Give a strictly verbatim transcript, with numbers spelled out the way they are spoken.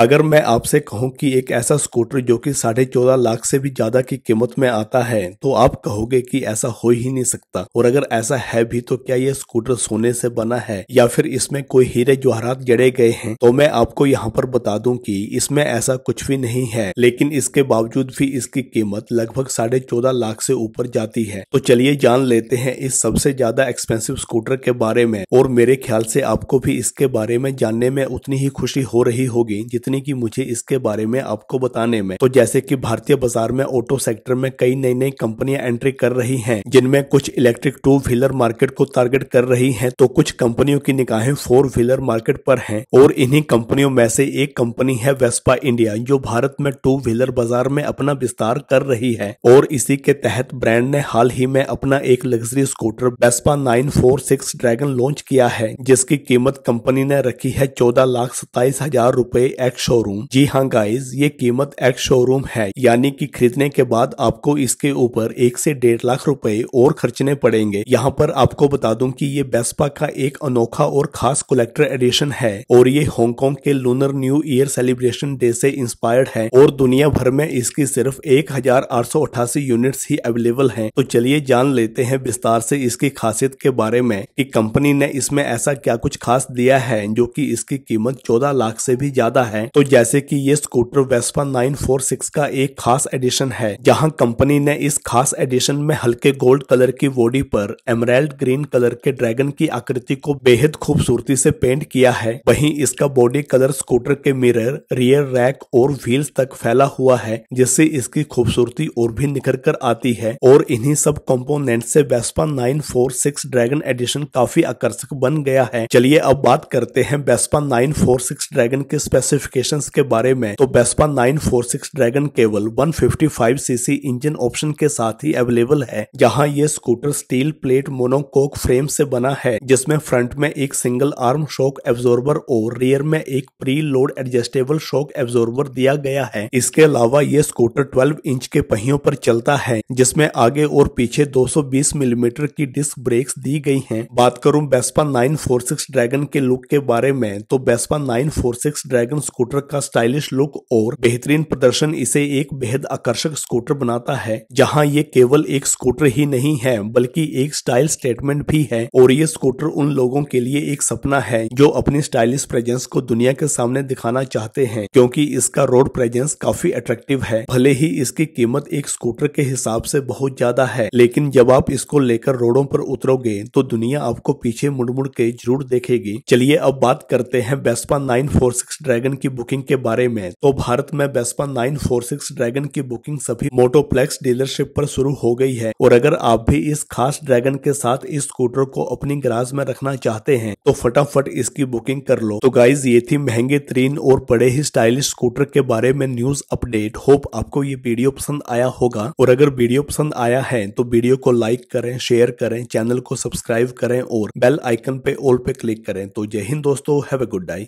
अगर मैं आपसे कहूं कि एक ऐसा स्कूटर जो कि साढ़े चौदह लाख से भी ज्यादा की कीमत में आता है तो आप कहोगे कि ऐसा हो ही नहीं सकता, और अगर ऐसा है भी तो क्या यह स्कूटर सोने से बना है या फिर इसमें कोई हीरे जवाहरात जड़े गए हैं। तो मैं आपको यहाँ पर बता दूं कि इसमें ऐसा कुछ भी नहीं है, लेकिन इसके बावजूद भी इसकी कीमत लगभग साढ़े चौदह लाख से ऊपर जाती है। तो चलिए जान लेते हैं इस सबसे ज्यादा एक्सपेंसिव स्कूटर के बारे में, और मेरे ख्याल से आपको भी इसके बारे में जानने में उतनी ही खुशी हो रही होगी जितनी कि मुझे इसके बारे में आपको बताने में। तो जैसे कि भारतीय बाजार में ऑटो सेक्टर में कई नई नई कंपनियां एंट्री कर रही हैं, जिनमें कुछ इलेक्ट्रिक टू व्हीलर मार्केट को टारगेट कर रही हैं, तो कुछ कंपनियों की निगाहें फोर व्हीलर मार्केट पर हैं, और इन्हीं कंपनियों में से एक कंपनी है वेस्पा इंडिया, जो भारत में टू व्हीलर बाजार में अपना विस्तार कर रही है। और इसी के तहत ब्रांड ने हाल ही में अपना एक luxury scooter Vespa nine four six dragon launch किया है, जिसकी कीमत कंपनी ने रखी है चौदह लाख सत्ताईस हजार रूपए एक्स शोरूम। जी हाँ गाइज, ये कीमत एक्स शोरूम है, यानी कि खरीदने के बाद आपको इसके ऊपर एक से डेढ़ लाख रुपए और खर्चने पड़ेंगे। यहाँ पर आपको बता दूं कि ये वेस्पा का एक अनोखा और खास कलेक्टर एडिशन है, और ये हांगकांग के lunar new year celebration day से इंस्पायर्ड है, और दुनिया भर में इसकी सिर्फ एक हजार आठ सौ अठासी यूनिट्स ही अवेलेबल हैं। तो चलिए जान लेते हैं विस्तार से इसकी खासियत के बारे में कि कंपनी ने इसमें ऐसा क्या कुछ खास दिया है जो कि इसकी कीमत चौदह लाख से भी ज्यादा है। तो जैसे कि ये scooter Vespa nine four six का एक खास एडिशन है, जहां कंपनी ने इस खास एडिशन में हल्के गोल्ड कलर की बॉडी पर एमराल्ड ग्रीन कलर के ड्रैगन की आकृति को बेहद खूबसूरती से पेंट किया है। वहीं इसका बॉडी कलर स्कूटर के मिरर, रियर रैक और व्हील्स तक फैला हुआ है, जिससे इसकी खूबसूरती और भी निखर कर आती है। और इन्हीं सब कंपोनेंट से Vespa nine four six dragon edition काफी आकर्षक बन गया है। चलिए अब बात करते हैं Vespa nine four six dragon के स्पेसिफिक के बारे में। तो Vespa nine four six dragon केवल one fifty five CC engine option के साथ ही अवेलेबल है, जहां यह scooter steel plate monocoque frame से बना है, जिसमें फ्रंट में एक सिंगल आर्म शॉक एब्जॉर्बर और रियर में एक pre load adjustable shock absorber दिया गया है। इसके अलावा यह स्कूटर ट्वेल्व इंच के पहियों पर चलता है, जिसमें आगे और पीछे दो सौ बीस मिलीमीटर की डिस्क ब्रेक्स दी गई हैं। बात करूं Vespa nine four six dragon के लुक के बारे में, तो Vespa nine four six dragon scooter का स्टाइलिश लुक और बेहतरीन प्रदर्शन इसे एक बेहद आकर्षक स्कूटर बनाता है, जहां ये केवल एक स्कूटर ही नहीं है बल्कि एक स्टाइल स्टेटमेंट भी है। और ये स्कूटर उन लोगों के लिए एक सपना है जो अपनी स्टाइलिश प्रेजेंस को दुनिया के सामने दिखाना चाहते हैं, क्योंकि इसका रोड प्रेजेंस काफी अट्रैक्टिव है। भले ही इसकी कीमत एक स्कूटर के हिसाब से बहुत ज्यादा है, लेकिन जब आप इसको लेकर रोडों पर उतरोगे तो दुनिया आपको पीछे मुड़ मुड़ के जरूर देखेगी। चलिए अब बात करते हैं Vespa nine four six dragon की बुकिंग के बारे में। तो भारत में Vespa nine four six dragon की बुकिंग सभी मोटोप्लेक्स डीलरशिप पर शुरू हो गई है, और अगर आप भी इस खास ड्रैगन के साथ इस स्कूटर को अपनी गराज में रखना चाहते हैं तो फटाफट इसकी बुकिंग कर लो। तो गाइज, ये थी महंगे तरीन और बड़े ही स्टाइलिश स्कूटर के बारे में न्यूज अपडेट। होप आपको ये वीडियो पसंद आया होगा, और अगर वीडियो पसंद आया है तो वीडियो को लाइक करें, शेयर करें, चैनल को सब्सक्राइब करें और बेल आइकन पे ऑल पे क्लिक करें। तो जय हिंद दोस्तों, हैव अ गुड डे।